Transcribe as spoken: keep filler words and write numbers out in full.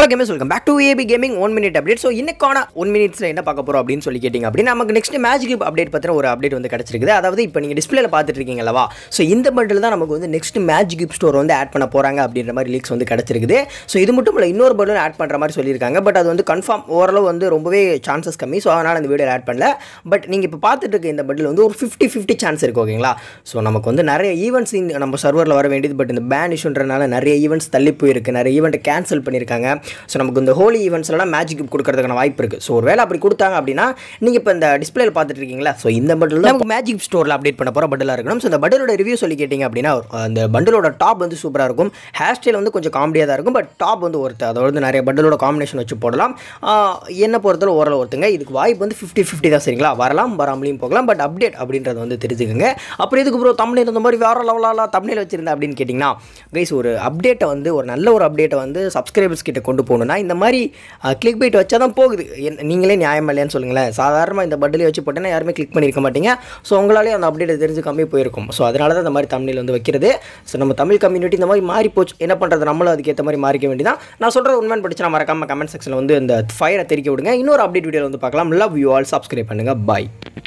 Hello gamers, welcome back to A B. Gaming one minute update. So இன்னைக்கான one minute ல என்ன பார்க்க போறோம் அப்படினு சொல்லி கேட்டிங்க அப்படினா நமக்கு next Magic Cube update பத்தின ஒரு update வந்து கிடைச்சிருக்குது. அதாவது இப்போ நீங்க டிஸ்ப்ளேல பார்த்துட்டு இருக்கீங்களா? சோ இந்த bundle தான் நமக்கு வந்து next Magic Cube store வந்து ஆட் பண்ண போறாங்க அப்படின்ற மாதிரி leaks வந்து கிடைச்சிருக்குது. சோ இது மட்டும் இல்ல இன்னொரு bundle ஆட் பண்ற மாதிரி சொல்லிருக்காங்க. பட் அது வந்து கன்ஃபார்ம் ஓரளவு வந்து ரொம்பவே சான்சஸ் கம்மி. சோ அதனால இந்த வீடியோல ஆட் பண்ணல. பட் நீங்க இப்போ பார்த்துட்டு இருக்க இந்த bundle வந்து ஒரு fifty fifty சான்ஸ் இருக்கு ஓகேங்களா? சோ நமக்கு வந்து நிறைய ஈவென்ட்ஸ் நம்ம சர்வர்ல வர வேண்டியது பட் இந்த ban issueன்றனால நிறைய ஈவென்ட்ஸ் தள்ளி போயிருக்கு. நிறைய ஈவென்ட் கேன்சல் பண்ணிருக்காங்க. So நமக்கு இந்த ஹோலி ஈவென்ட்ஸ்லாம் மேஜிக் கியூப் கொடுக்கிறதுக்கான வாய்ப்பு இருக்கு. சோ ஒருவேளை அப்படி கொடுத்தாங்க அப்படினா நீங்க இப்ப இந்த டிஸ்ப்ளேல பார்த்துட்டு இருக்கீங்களா? சோ இந்த பண்டல் நமக்கு மேஜிக் ஸ்டோர்ல அப்டேட் பண்ண போற பண்டலா இருக்கும். சோ இந்த பண்டலோட ரிவ்யூ சொல்லி கேட்டிங்க அப்படினா அந்த பண்டலோட டாப் வந்து சூப்பரா இருக்கும். ஹேர் ஸ்டைல் வந்து கொஞ்சம் காமெடியா தான் இருக்கும். பட் டாப் வந்து ஒருத்த அதோட நிறைய பண்டலோட காம்பினேஷன் வச்சு போடலாம். என்ன பொறுத்தல ஓரளவு ஒருத்தங்க இதுக்கு வாய்ப்பு வந்து fifty fifty தான் சரிங்களா? வரலாம் வராமலியும் போகலாம். பட் அப்டேட் அப்படின்றது வந்து தெரிஞ்சுக்கங்க. அப்புறம் இதுக்கு ப்ரோ தம்ப்நெயில் அந்த மாதிரி வேற லெவலால தம்ப்நெயில் வச்சிருந்தா அப்படினு கேட்டிங்கனா गाइस ஒரு அப்டேட்ட வந்து ஒரு நல்ல ஒரு அப்டேட்ட வந்து சப்ஸ்கிரைபர்ஸ் கிட்ட கொண்டு போணும்னா இந்த மாதிரி கிளிக் பைட் வச்சா தான் போகுது. நீங்களே நியாயமா இல்லையான்னு சொல்லுங்களேன். சாதாரணமா இந்த பட்டலை வச்சு போட்டேன்னா யாருமே கிளிக் பண்ணியிருக்க மாட்டீங்க. ஸோ உங்களாலே அந்த அப்டேட் தெரிஞ்சு கம்மி போயிருக்கும். ஸோ அதனால தான் இந்த மாதிரி தமிழில் வந்து வைக்கிறது. ஸோ நம்ம தமிழ் கம்யூனிட்டி இந்த மாதிரி மாறி போச்சு. என்ன பண்ணுறது, நம்மளும் அதுக்கேற்ற மாதிரி மாறிக்க வேண்டியதான். நான் சொல்கிற உண்மைன்னு படிச்சு நான் மறக்காம கமெண்ட் செக்ஷனில் வந்து இந்த ஃபயரை தெரிவிக்க விடுங்க. இன்னொரு அப்டேட் வீடியோவில் வந்து பார்க்கலாம். லவ் யூ ஆல், சப்ஸ்கிரைப் பண்ணுங்கள். பாய்.